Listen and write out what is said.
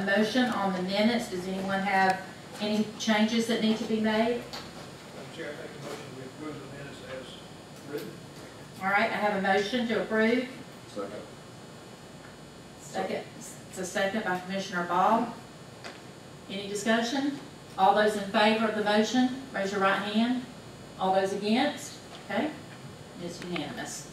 a motion on the minutes. Does anyone have any changes that need to be made? Madam Chair, I make a motion to approve the minutes as written. All right, I have a motion to approve. Second. Second. It's a second by Commissioner Ball. Any discussion? All those in favor of the motion, raise your right hand. All those against? Okay. It's unanimous.